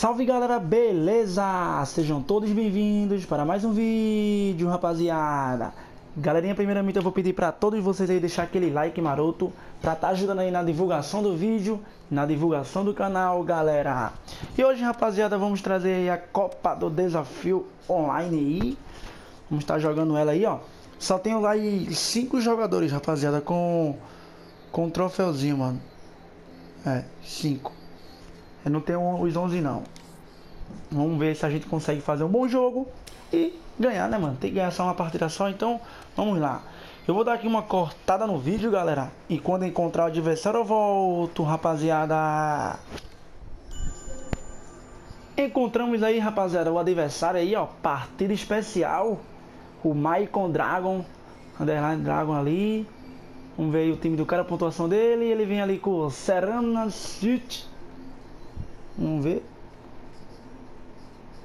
Salve galera, beleza? Sejam todos bem-vindos para mais um vídeo, rapaziada. Galerinha, primeiramente eu vou pedir para todos vocês aí deixar aquele like maroto para estar ajudando aí na divulgação do vídeo, na divulgação do canal, galera. E hoje, rapaziada, vamos trazer aí a Copa do Desafio Online aí. Vamos estar jogando ela aí, ó. Só tenho lá aí 5 jogadores, rapaziada, com um troféuzinho, mano. É, 5. Eu não tenho os 11 não. Vamos ver se a gente consegue fazer um bom jogo e ganhar, né, mano? Tem que ganhar só uma partida só, então vamos lá. Eu vou dar aqui uma cortada no vídeo, galera, e quando encontrar o adversário eu volto, rapaziada. Encontramos aí, rapaziada, o adversário aí, ó. Partida especial. O Michael Dragon, Underline Dragon ali. Vamos ver aí o time do cara, a pontuação dele. Ele vem ali com o Serrana City. Vamos ver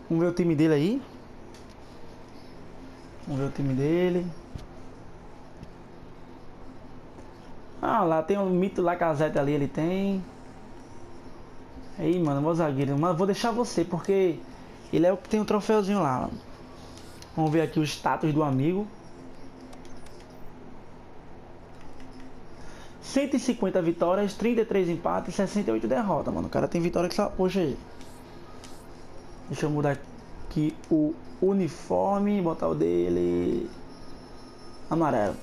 o time dele aí. Vamos ver o time dele. Ah, lá tem um mito Lacazette ali, ele tem. Aí, mano, meu zagueiro. Mas vou deixar você, porque ele é o que tem um troféuzinho lá. Vamos ver aqui o status do amigo. 150 vitórias, 33 empates e 68 derrotas, mano. O cara tem vitória que só... Poxa aí. Deixa eu mudar aqui o uniforme, botar o dele amarelo.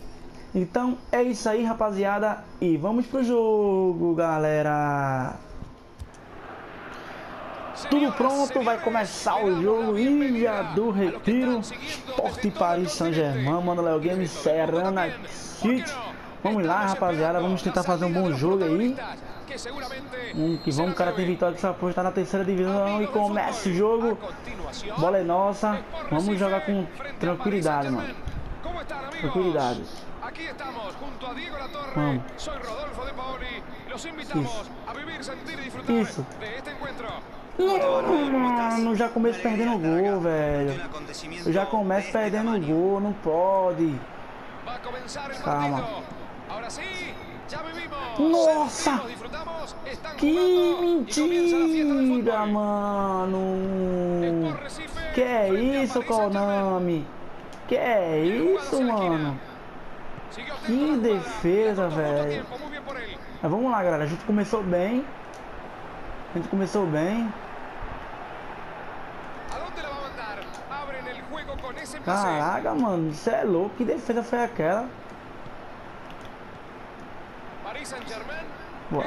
Então é isso aí, rapaziada. E vamos pro jogo, galera. Tudo pronto, vai começar o jogo. Ilha do Retiro, Sport Paris, Saint-Germain, mano, Leogames, Serrana City. Vamos lá, rapaziada, vamos tentar fazer um bom jogo aí. Que vamos, o cara tem vitória que essa porra, tá na terceira divisão e começa o jogo. Bola é nossa, vamos jogar com tranquilidade, mano. Tranquilidade. Vamos. Isso. Mano, já começo perdendo o gol, velho. Eu já começo perdendo o gol, não pode. Calma. Nossa! Que mentira, mano! Que é isso, Konami? Que é isso, mano? Que defesa, velho! Mas vamos lá, galera. A gente começou bem. A gente começou bem. Caraca, mano, isso é louco. Que defesa foi aquela? Boa.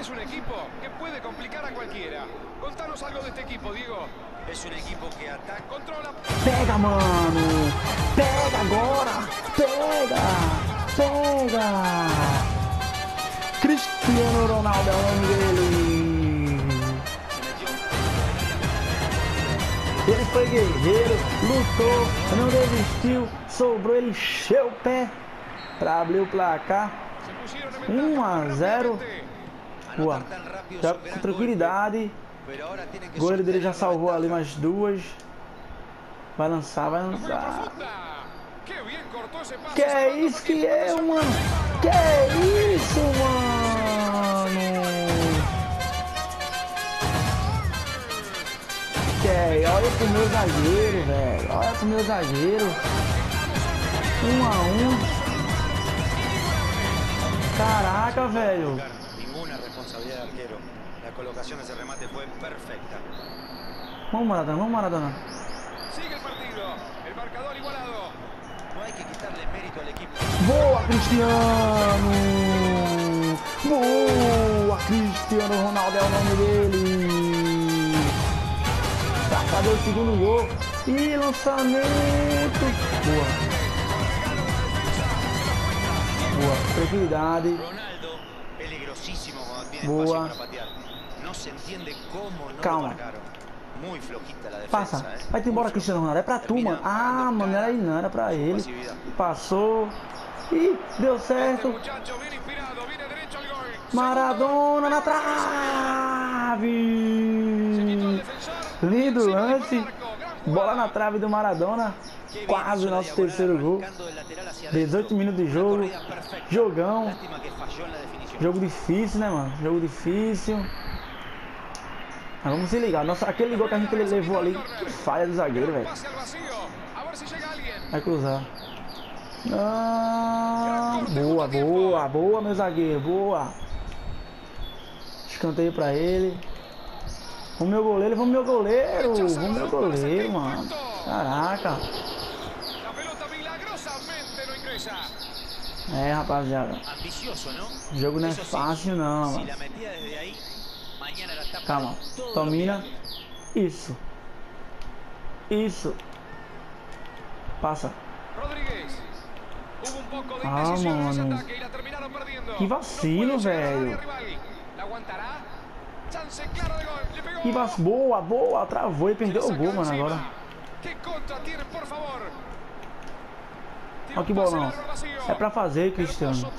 Pega, mano. Pega agora. Pega. Pega. Cristiano Ronaldo é o nome dele. Ele foi guerreiro, lutou, não desistiu, sobrou, ele encheu o pé pra abrir o placar. 1-0. Boa. Já com tranquilidade. O goleiro dele já salvou ali mais duas. Vai lançar, vai lançar. Que é isso que é, mano? Que é isso, mano? Que é? Olha pro meu zagueiro, velho. Olha pro meu zagueiro. 1-1. Caraca, velho. Vamos, Maradona, vamos, Maradona. Boa, Cristiano. Boa, Cristiano Ronaldo é o nome dele. Pra fazer o segundo gol. E lançamento. Boa. Boa, tranquilidade. Boa. Calma. Passa. Vai ter embora, Cristiano Ronaldo. É pra tu, mano. Ah, mano, era aí não, era pra ele. Passou. Ih, deu certo. Maradona na trave. Lindo lance. Bola na trave do Maradona. Quase o nosso terceiro gol. 18 minutos de jogo. Jogão. Jogo difícil, né, mano? Jogo difícil. Mas vamos se ligar. Nossa, aquele gol que a gente levou ali. Que falha do zagueiro, velho. Vai cruzar. Ah, boa, boa, boa, meu zagueiro. Boa. Escanteio pra ele. Vamos, meu goleiro. Vamos, meu goleiro. Vamos, meu goleiro, mano. Caraca. É, rapaziada. O jogo não é fácil, não, mano. Calma. Domina. Isso. Isso. Passa. Ah, mano. Que vacilo, velho. Que vacilo. Boa, boa. Travou e perdeu o gol, mano, agora. Olha que bolão. É pra fazer, Cristiano.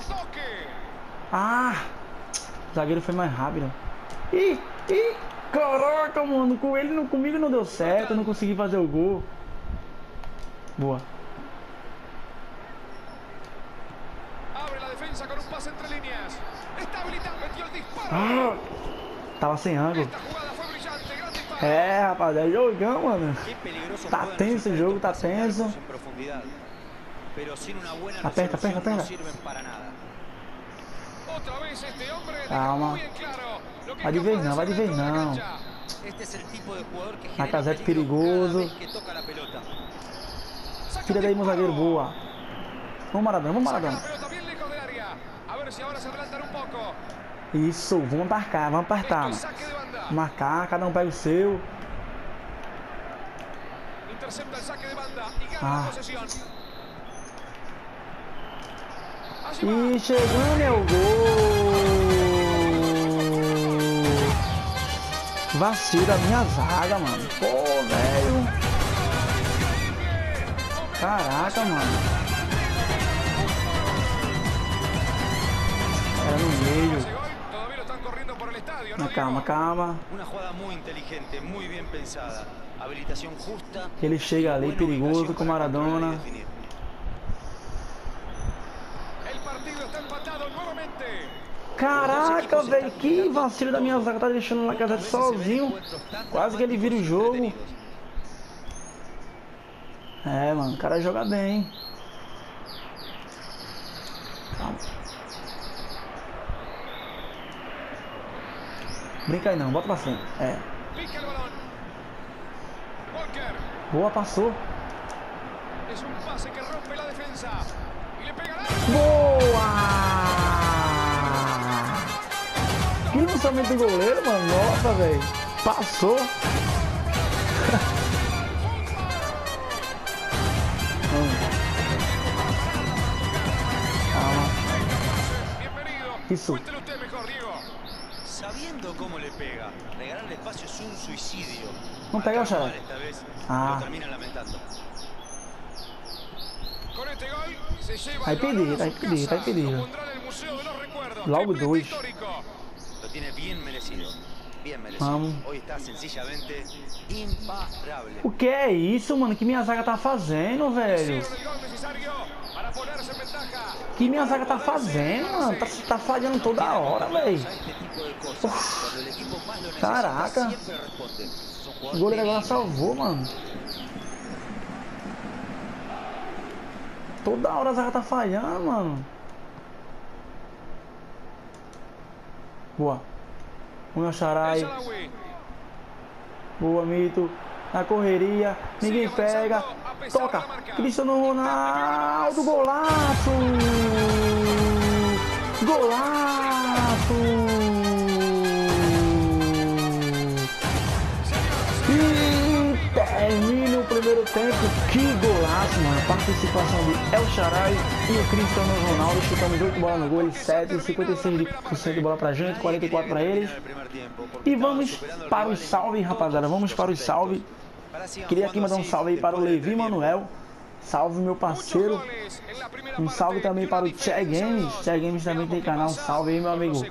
Ah. O zagueiro foi mais rápido. Ih, caraca, mano. Com ele, comigo não deu certo. Eu não consegui fazer o gol. Boa. Ah, tava sem ângulo. É, rapaziada, jogão, mano. Tá tenso o jogo, tá tenso. Aperta, aperta, aperta. Calma. Vai de vez não, vai de vez não. Lacazette perigoso. Tira daí, meu zagueiro, boa. Vamos, Maradona, vamos, Maradona. Isso, vamos marcar, vamos apartar, mano. Marcar, cada um pega o seu. Ah. E chegou meu gol. Vacila a minha zaga, mano. Pô, velho. Caraca, mano. Era no meio. Não, calma, calma. Ele chega ali, perigoso com Maradona. Caraca, velho, que vacilo da minha zaga. Tá deixando o Lacazette sozinho. Quase que ele vira o jogo. É, mano, o cara joga bem, hein? Calma. Brinca aí não, bota pra frente. É. Boa, passou. Boa! Que lançamento do goleiro, mano. Nossa, velho. Passou. Isso. Vamos pegar o Shaarawy. Ah. Vai pedir. Logo dois. Vamos. O que é isso, mano? Que minha zaga tá fazendo, velho? Que minha zaga tá fazendo, mano? Tá falhando toda hora, velho. Caraca. O goleiro agora salvou, mano. Toda hora a zaga tá falhando, mano. Boa. O meu Shaarawy. Boa, Mito. Na correria. Ninguém pega. Toca. Cristiano Ronaldo. Golaço. Golaço. E termina o primeiro tempo. Que golaço, mano. Participação do El Shaarawy e o Cristiano Ronaldo. Chutamos 8 bolas no gol. Ele 7, 56% de bola pra gente, 44 pra eles. E vamos para os salve, rapaziada. Vamos para os salve. Queria aqui mandar um salve aí para o Levi Manuel. Salve, meu parceiro. Um salve também para o Che Games. Che Games também tem canal. Um salve aí, meu amigo.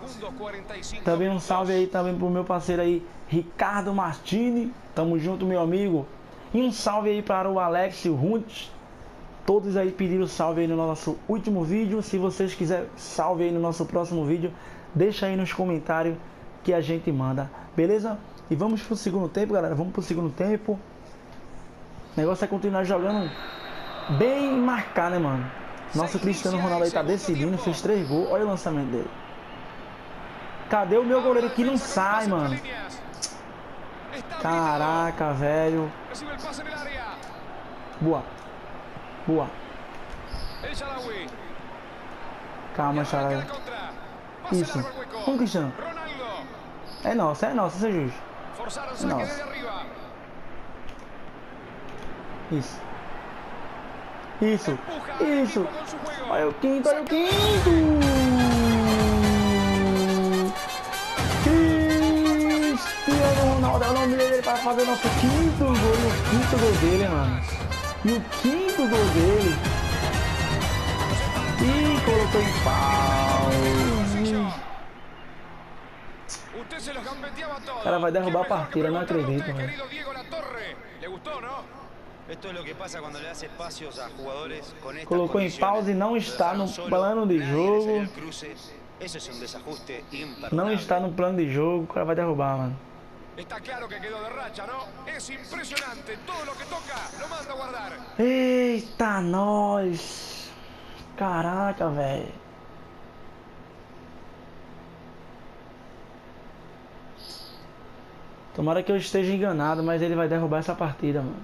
Também um salve aí também pro meu parceiro aí, Ricardo Martini. Tamo junto, meu amigo. E um salve aí para o Alex e o Hunt. Todos aí pediram salve aí no nosso último vídeo. Se vocês quiserem salve aí no nosso próximo vídeo, deixa aí nos comentários que a gente manda, beleza? E vamos pro segundo tempo, galera. Vamos pro segundo tempo. O negócio é continuar jogando bem e marcar, né, mano? Nosso Cristiano Ronaldo aí tá decidindo. Fez 3 gols. Olha o lançamento dele. Cadê o meu goleiro que não sai, mano? Caraca, velho. Boa. Boa. Calma, Shaarawy. Isso. Vamos, Cristiano. É nossa, seu juiz. Nossa. Isso. Isso. Isso. Olha o quinto, olha o quinto. Cristiano Ronaldo é o nome dele para fazer o nosso quinto gol. O quinto gol dele, mano. E o quinto gol dele. E colocou em pau. O cara vai derrubar a partida, não acredito, mano. Colocou em pausa e não está no plano de jogo. Não está no plano de jogo, o cara vai derrubar, mano. Eita, nós. Caraca, velho. Tomara que eu esteja enganado, mas ele vai derrubar essa partida, mano.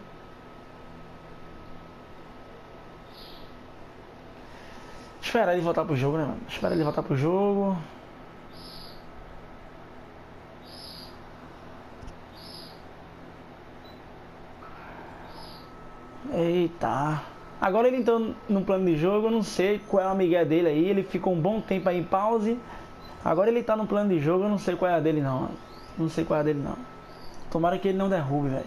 Esperar ele voltar pro jogo, né, mano? Esperar ele voltar pro jogo. Eita. Agora ele entrou no plano de jogo, eu não sei qual é a migué dele aí. Ele ficou um bom tempo aí em pause. Agora ele tá no plano de jogo, eu não sei qual é a dele não, mano. Não sei qual é a dele não. Tomara que ele não derrube, velho.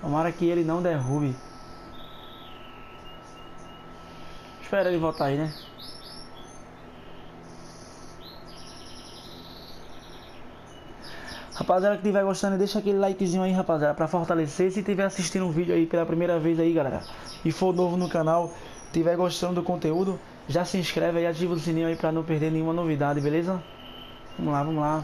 Tomara que ele não derrube. Espera ele voltar aí, né? Rapaziada que estiver gostando, deixa aquele likezinho aí, rapaziada, pra fortalecer. Se estiver assistindo um vídeo aí pela primeira vez aí, galera, e for novo no canal, estiver gostando do conteúdo, já se inscreve aí, ativa o sininho aí pra não perder nenhuma novidade, beleza? Vamos lá, vamos lá.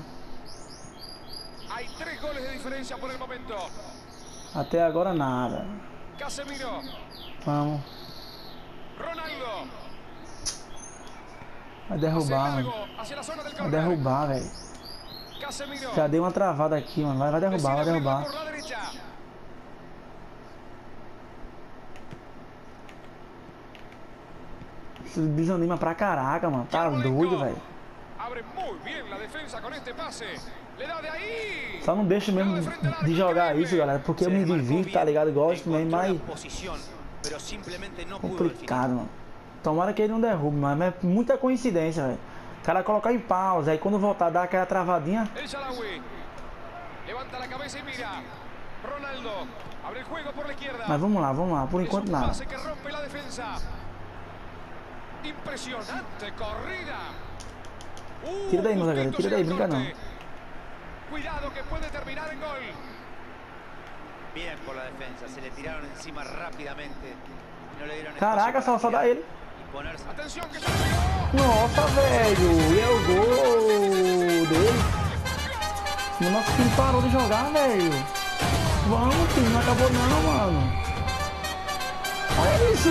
Até agora nada. Vamos. Vai derrubar, mano. Vai derrubar, velho. Já dei uma travada aqui, mano. Vai derrubar, vai derrubar. Isso desanima pra caraca, mano. Tá doido, velho. Só não deixo mesmo de jogar isso, galera, porque eu me divirto, tá ligado? Gosto mesmo, mas complicado, mano. Tomara que ele não derrube, mas é muita coincidência, velho. O cara colocar em pausa, aí quando voltar dá aquela travadinha. Mas vamos lá, por enquanto nada. Tira daí, moça, galera, tira daí, brinca não. Cuidado que pode terminar em gol. Bien por la defensa, se le tiraron encima rápidamente. No le dieron. Caraca, só dá ele. Nossa, velho, e é o gol dele. Nossa, o time parou de jogar, velho. Vamos, time, não acabou não, mano. Olha isso.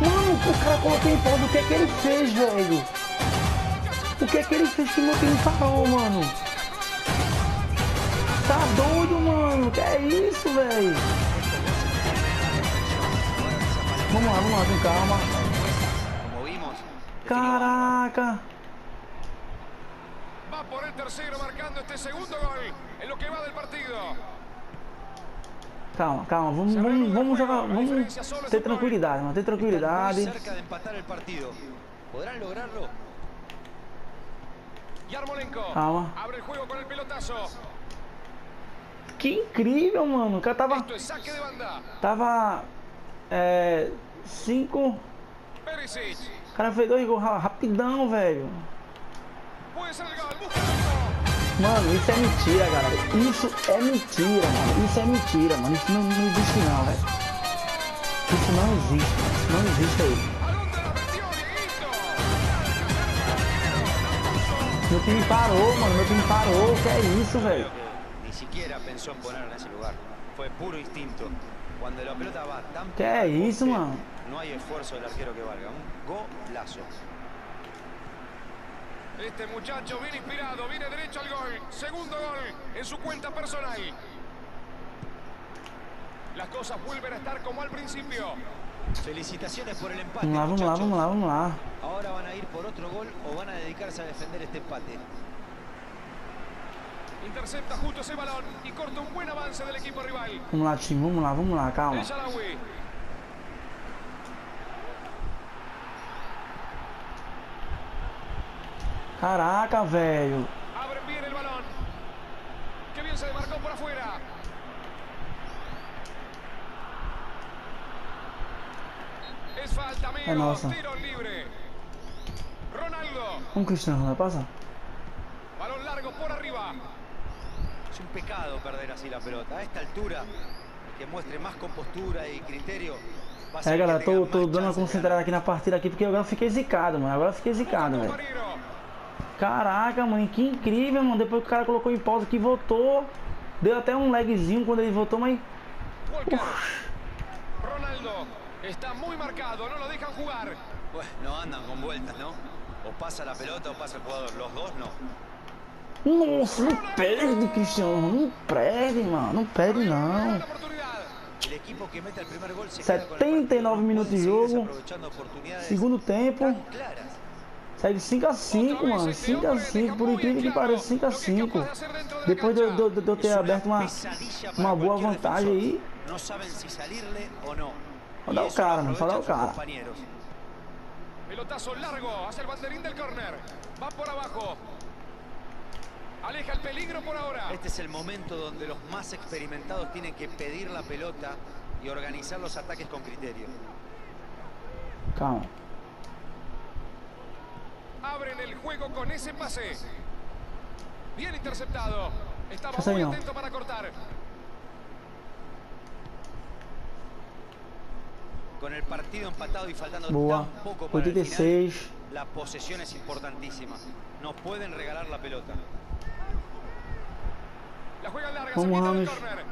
Mano, o cara colocou em pausa, o que é que ele fez, velho? O que é que ele fez que meu time parou, mano? Tá doido, mano? Que é isso, velho? Vamos lá, com calma. Caraca! Vai por el terceiro, marcando este segundo gol, en lo que va del partido. Calma, calma, vamos jogar, vamos ter tranquilidade, mano, ter tranquilidade. Calma. Que incrível, mano, o cara tava 5. O cara fez 2 gols rapidão, velho. Mano, isso é mentira, galera. Isso é mentira, mano. Isso não existe não, velho. Isso não existe, aí. Meu time parou, mano, que é isso, velho? Que é isso, mano? Este muchacho viene inspirado, viene derecho al gol. Segundo gol en su cuenta personal. Las cosas vuelven a estar como al principio. Felicitaciones por el empate. Vamos lá. Ahora van a ir por otro gol o van a dedicarse a defender este empate. Intercepta justo ese balón y corta un buen avance del equipo rival. Vamos lá, calma. Caraca, velho. Abre bien el balón. Que bien se demarcó por afuera. Es falta, amigo. Tiro libre. Ronaldo. Un Cristiano Ronaldo pasa. Balón largo por arriba. Es un pecado perder así la pelota. A esta altura, que muestre más compostura e criterio. É, galera, tô dando uma concentrada aqui na partida aqui porque eu fiquei zicado, mano. Agora eu fiquei zicado, velho. Caraca, mano, que incrível, mano. Depois que o cara colocou em pausa aqui, voltou. Deu até um lagzinho quando ele voltou, mas... Ronaldo está muito marcado, não o deixam jogar. Não andam com voltas, não? Ou passa a pelota ou passa o jogador. Os dois, não. Nossa, não perde, Cristiano. Não perde, mano. Não perde, não. 79 minutos de jogo. Segundo tempo. Segue 5-5, mano, 5-5, por incrível que pareça, 5-5. Depois de eu ter aberto uma boa vantagem aí. Vou dar o cara, mano, só dar o cara. Pelotazo largo, hacia el banderín del corner. Va por abajo. Aleja el peligro por ahora. Este es el momento donde los más experimentados tienen que pedir la pelota y organizar los ataques con criterio. Calma. Abren el juego con ese pase. Bien interceptado. Estaba muy atento para cortar. Con el partido empatado y faltando tan poco para el final, la posesión es importantísima. No pueden regalar la pelota. La juega larga, se quita el córner.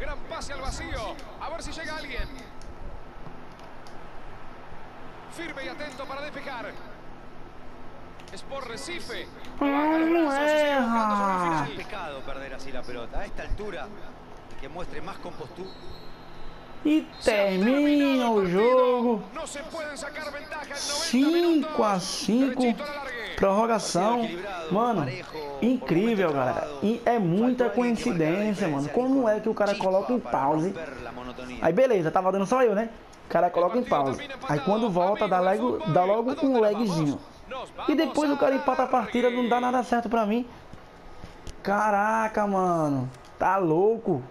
Gran pase al vacío. A ver si llega alguien. Firme y atento para despejar. Sport Recife. Não erra. É pecado perder assim a pelota. A esta altura, que mostre mais compostura. E termina o jogo. 5-5. Prorrogação. Mano, incrível, galera. E é muita coincidência, mano. Como é que o cara coloca em pause? Aí beleza, tava dando só eu, né? O cara coloca em pause. Aí quando volta, dá logo um lagzinho. E depois o cara empata a partida, não dá nada certo pra mim. Caraca, mano. Tá louco.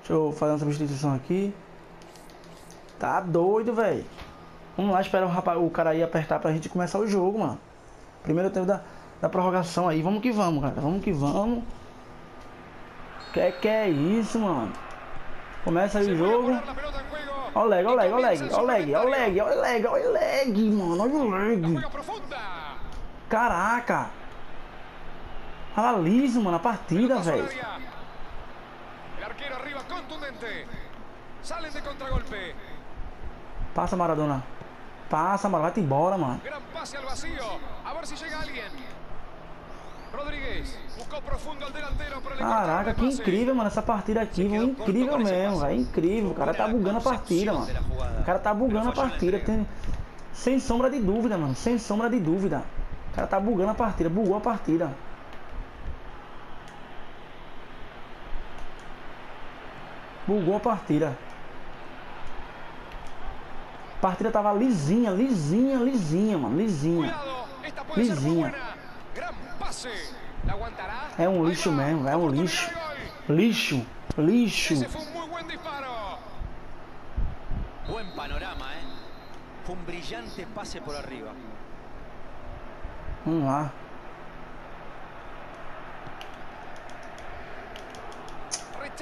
Deixa eu fazer uma substituição aqui. Tá doido, velho. Vamos lá, espera o cara aí apertar pra gente começar o jogo, mano. Primeiro tempo da prorrogação aí. Vamos que vamos, cara. Vamos que vamos. Que é isso, mano. Começa aí o jogo. Olha o lag, mano. Olha o lag. Caraca. Paralisa, mano, a partida, velho. Passa, Maradona. Passa, Maradona. Vai embora, mano. Gran pase al vacío. A ver si llega alguien. Rodrigues buscou profundo ao delantero. Caraca, que incrível, mano, essa partida aqui, incrível mesmo, é incrível. O cara tá bugando a partida, mano. O cara tá bugando a partida, sem sombra de dúvida, mano, sem sombra de dúvida. O cara tá bugando a partida, bugou a partida. Bugou a partida. A partida tava lisinha, mano, lisinha. É um lixo mesmo, é um lixo. Lixo. Esse foi um muito bom disparo. Bom panorama, hein? Foi um brilhante passe por arriba. Vamos lá.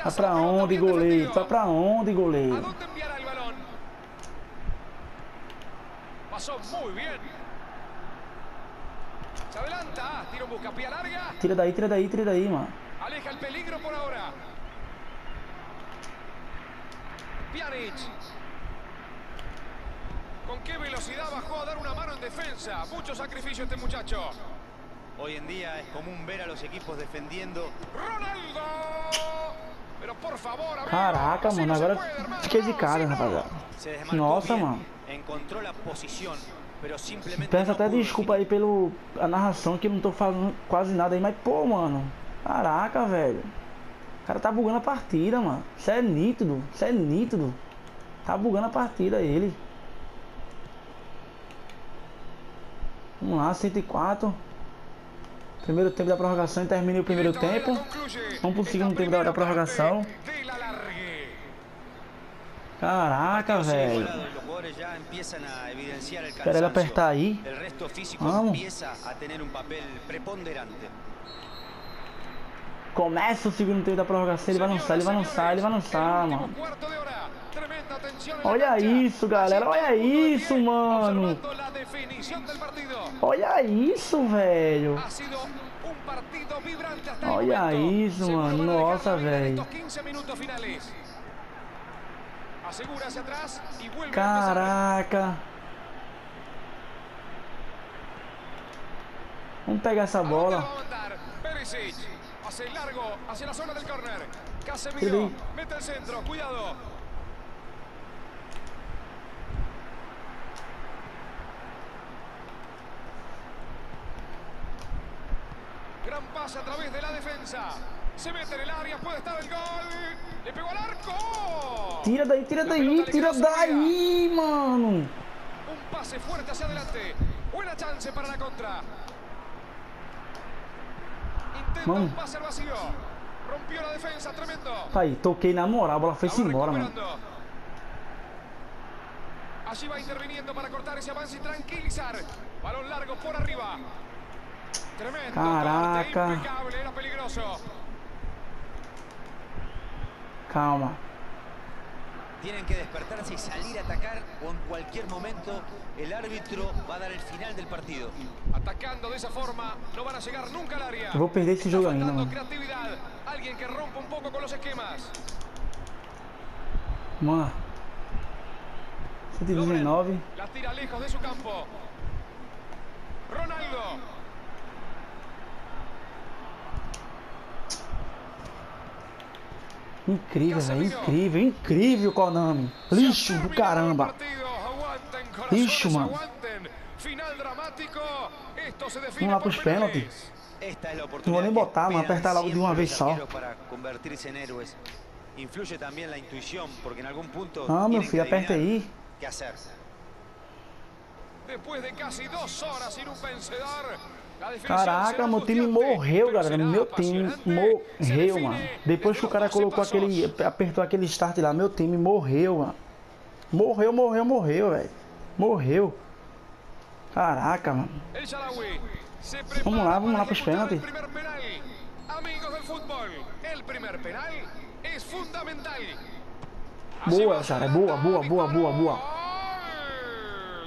Vai pra onde, goleiro? Vai pra onde, goleiro? Tira daí, mano. Pjanic. Con qué velocidad bajó a dar una mano en defensa. Mucho sacrificio este muchacho. Hoy en día es común ver a los equipos defendiendo. Ronaldo. Pero por favor, amigo. Caraca, mano, agora fiquei de cara, rapaziada. Nossa, mano. Encontrou a posição, pero simplesmente peço até desculpa aí pelo a narração que não tô falando quase nada aí, mas pô, mano. Caraca, velho. O cara tá bugando a partida, mano. Isso é nítido, isso é nítido. Tá bugando a partida ele. Vamos lá, 104. Primeiro tempo da prorrogação e termina o primeiro tempo. Vamos pro segundo tempo da prorrogação. Caraca, velho. Espera ele apertar aí. Vamos. Começa o segundo tempo da prorrogação. Ele vai lançar, mano. Olha isso, galera. Olha isso, mano. Olha isso, velho. Olha isso, mano. Nossa, velho. Caraca. Vamos pegar essa bola. Gran pase a través de la defensa. Se mete en el área, puede estar el gol. Le pegó al arco. Tira de ahí, mano. Un pase fuerte hacia adelante. Buena chance para la contra. Intenta un pase al vacío. Rompió la defensa, tremendo. Aí, toquei na moral, a bola foi-se embora, mano. Allí va interviniendo para cortar ese avance y tranquilizar. Balón largo por arriba. Caraca. Calma. Tienen que despertarse y salir a atacar o en cualquier momento el árbitro va a dar el final del partido. Atacando de esa forma no van a llegar nunca al área. Vou perder esse jogo ainda, mano. Alguien que rompa un poco con los esquemas. Mano. 119. La tira lejos de su campo. Ronaldo. Incrível, velho, incrível, Konami. Lixo do caramba. Lixo, mano. Vamos lá pros pênaltis. Não vou nem botar, mano, apertar logo de uma vez só. Ah, meu filho, aperta aí. Caraca, meu time morreu, galera. Meu time morreu, mano. Depois que o cara colocou aquele, apertou aquele start lá, meu time morreu, mano. Morreu, velho. Morreu. Caraca, mano. Vamos lá pros pênaltis. Boa, cara. Boa.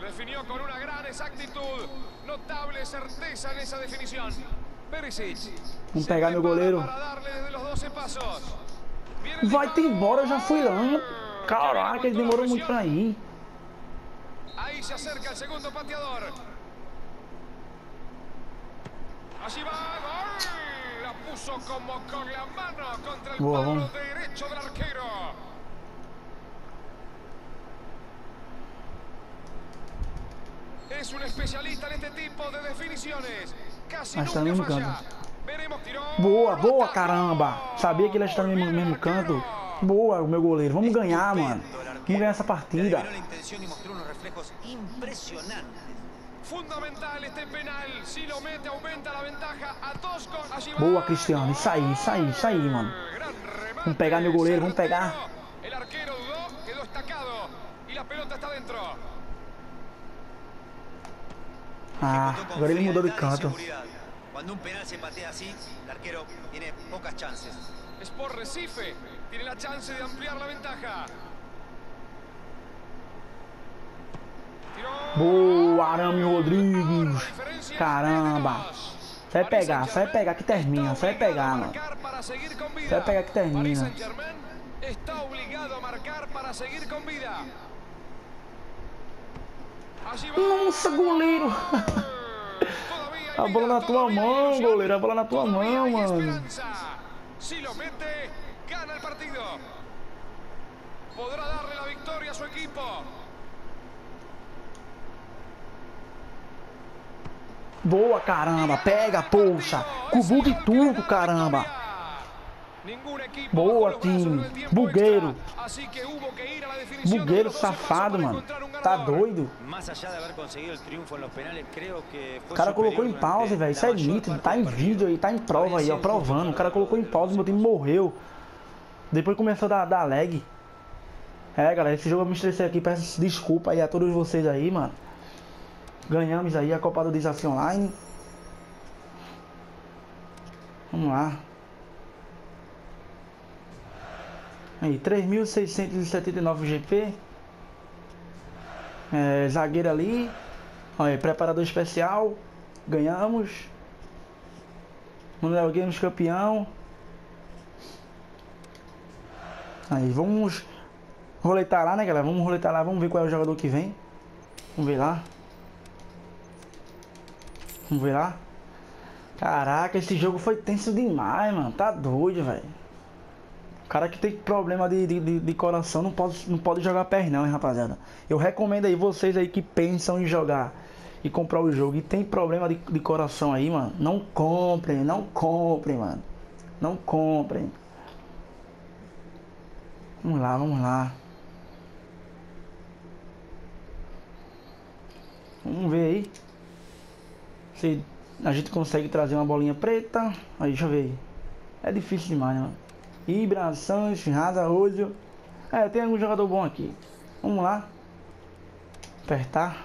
Definiu com uma grande exactitud. Notable certeza nessa definição. Perisic. Vamos pegar meu goleiro. Vai-te embora, eu já fui lá. Caraca, ele demorou muito pra ir. Aí se acerca o segundo pateador. Allí va, gol. La puso como con la mano contra el palo derecho del arquero. Es un especialista en este tipo de definiciones. Casi nunca falla. Boa, caramba. Sabia que ele está no mesmo canto. Boa, o meu goleiro. Vamos ganhar, mano. Vamos ganhar essa partida. Boa, Cristiano. Isso aí, mano. Vamos pegar meu goleiro, vamos pegar. El arquero dudó, quedó estacado y la pelota está dentro. Ah, agora ele mudou de canto. Quando um penal se patea assim, o arquero tem poucas chances. É por Recife. Tiene la chance de ampliar la ventaja. Boa, Arame Rodrigues. Caramba. Sai pegar que termina. Sai pegar, mano. Sai pegar que termina. Está obrigado a marcar para seguir com vida. Nossa, goleiro. A bola na tua mão, goleiro. A bola na tua mão, mano. Se lo mete, gana o partido. Podrá darle a vitória a seu equipo. Boa, caramba. Pega, poxa. Cubu de tudo, caramba. Boa, time. Bugueiro. Bugueiro safado, mano. Tá doido. O cara colocou em pause, velho. Isso é nítido. Tá em vídeo aí, tá em prova aí, ó. Provando. O cara colocou em pause, meu time morreu. Depois começou a dar lag. É, galera. Esse jogo eu me estressei aqui. Peço desculpa aí a todos vocês aí, mano. Ganhamos aí a Copa do Desafio Online. Vamos lá. Aí, 3.679 GP. É, zagueiro ali. Olha aí, preparador especial. Ganhamos. O Leogames campeão. Aí, vamos roletar lá, né, galera? Vamos roletar lá. Vamos ver qual é o jogador que vem. Vamos ver lá. Vamos ver lá. Caraca, esse jogo foi tenso demais, mano. Tá doido, velho. O cara que tem problema de coração não pode jogar PES não, hein, rapaziada. Eu recomendo aí vocês aí que pensam em jogar e comprar o jogo e tem problema de coração aí, mano. Não comprem, não comprem, mano. Não comprem. Vamos lá, vamos lá. Vamos ver aí. Se a gente consegue trazer uma bolinha preta. Aí, deixa eu ver aí. É difícil demais, né, mano? Ibra, Sancho, Raza, Rodolfo. É, tem algum jogador bom aqui. Vamos lá. Apertar.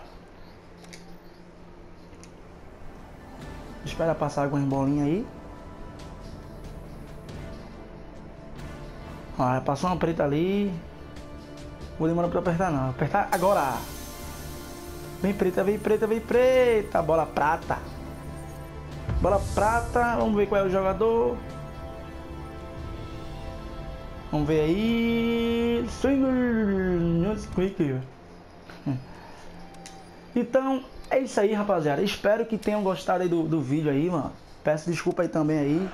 Espera passar algumas bolinhas aí. Ó, passou uma preta ali. Vou demorar pra apertar não. Apertar agora. Vem preta, vem preta, vem preta. Bola prata. Bola prata. Vamos ver qual é o jogador. Vamos ver aí. Então, é isso aí, rapaziada. Espero que tenham gostado aí do vídeo aí, mano. Peço desculpa aí também aí.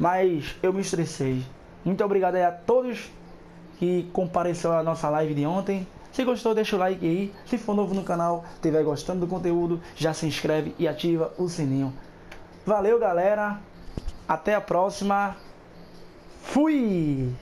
Mas eu me estressei. Muito obrigado aí a todos que compareceram à nossa live de ontem. Se gostou, deixa o like aí. Se for novo no canal, estiver gostando do conteúdo, já se inscreve e ativa o sininho. Valeu, galera. Até a próxima. Fui!